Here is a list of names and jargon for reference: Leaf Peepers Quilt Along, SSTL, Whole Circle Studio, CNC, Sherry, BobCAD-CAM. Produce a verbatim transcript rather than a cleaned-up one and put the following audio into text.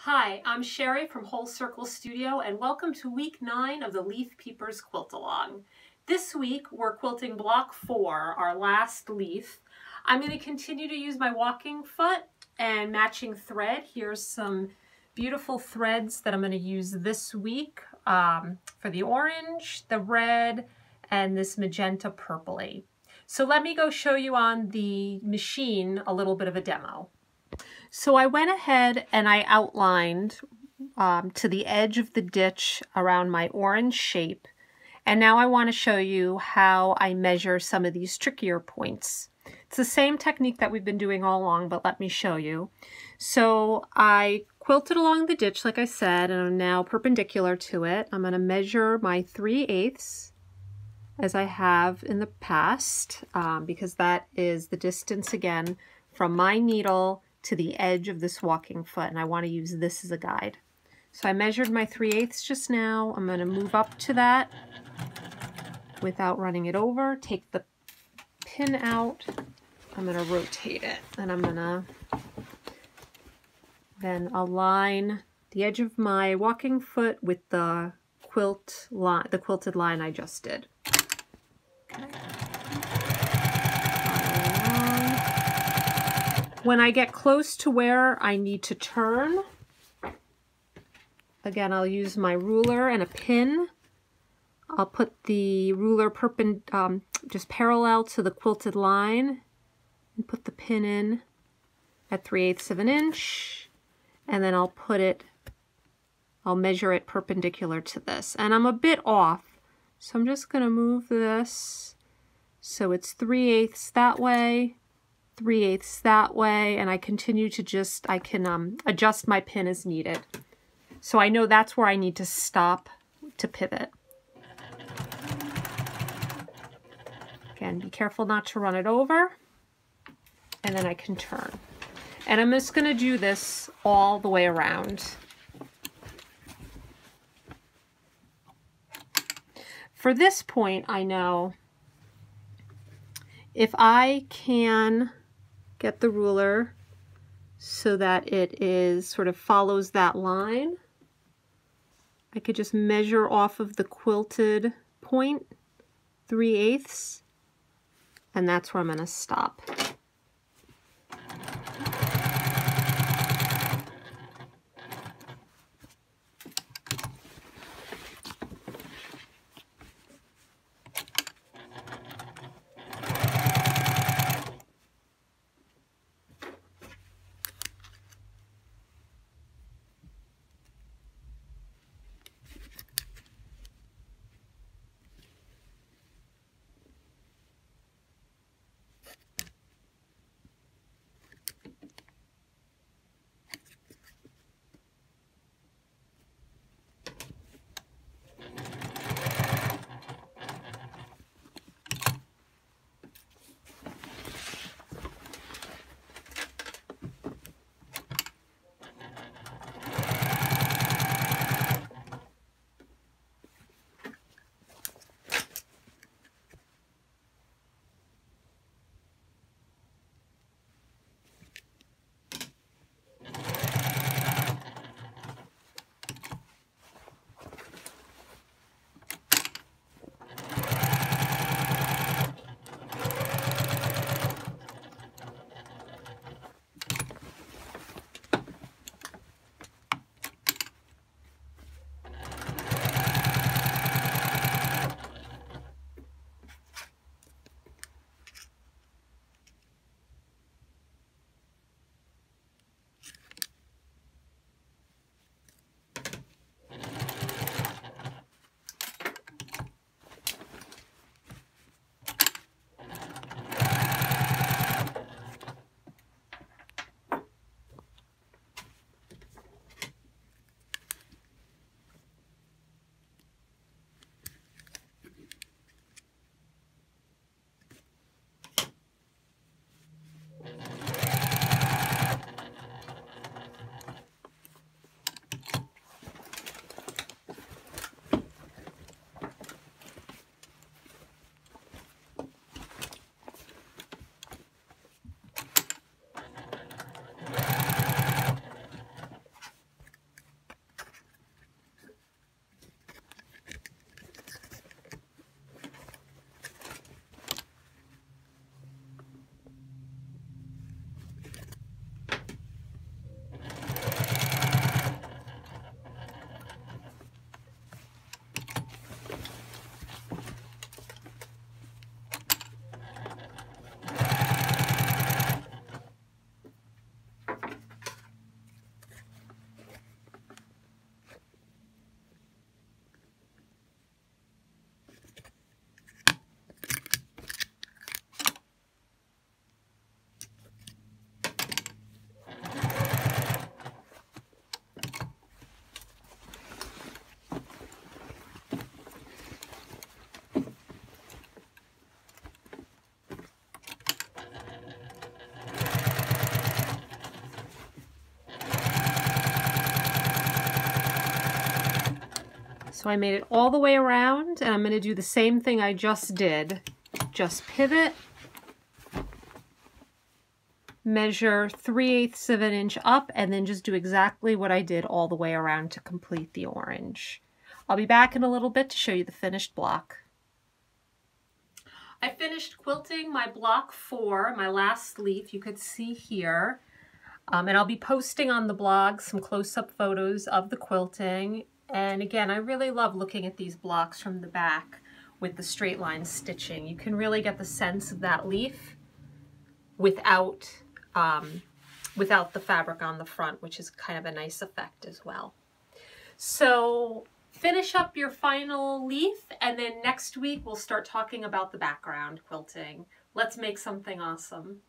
Hi, I'm Sherry from Whole Circle Studio and welcome to week nine of the Leaf Peepers Quilt Along. This week we're quilting block four, our last leaf. I'm going to continue to use my walking foot and matching thread. Here's some beautiful threads that I'm going to use this week um, for the orange, the red, and this magenta purpley. So let me go show you on the machine a little bit of a demo. So I went ahead and I outlined um, to the edge of the ditch around my orange shape, and now I want to show you how I measure some of these trickier points. It's the same technique that we've been doing all along, but let me show you. So I quilted along the ditch, like I said, and I'm now perpendicular to it. I'm going to measure my three eighths as I have in the past, um, because that is the distance again from my needle to the edge of this walking foot, and I want to use this as a guide. So I measured my three eighths just now. I'm going to move up to that without running it over, take the pin out, I'm going to rotate it, and I'm going to then align the edge of my walking foot with the quilt line, the quilted line I just did. Okay. When I get close to where I need to turn, again, I'll use my ruler and a pin. I'll put the ruler perpend- um, just parallel to the quilted line and put the pin in at three eighths of an inch, and then I'll put it, I'll measure it perpendicular to this. And I'm a bit off, so I'm just going to move this so it's three eighths that way, three eighths that way, and I continue to just, I can um, adjust my pin as needed. So I know that's where I need to stop to pivot. Again, be careful not to run it over, and then I can turn. And I'm just going to do this all the way around. For this point, I know if I can get the ruler so that it is sort of follows that line, I could just measure off of the quilted point three eighths, and that's where I'm going to stop. So I made it all the way around, and I'm going to do the same thing I just did. Just pivot, measure three eighths of an inch up, and then just do exactly what I did all the way around to complete the orange. I'll be back in a little bit to show you the finished block. I finished quilting my block four, my last leaf. You could see here. Um, and I'll be posting on the blog some close-up photos of the quilting. And again, I really love looking at these blocks from the back with the straight line stitching. You can really get the sense of that leaf without, um, without the fabric on the front, which is kind of a nice effect as well. So finish up your final leaf, and then next week we'll start talking about the background quilting. Let's make something awesome.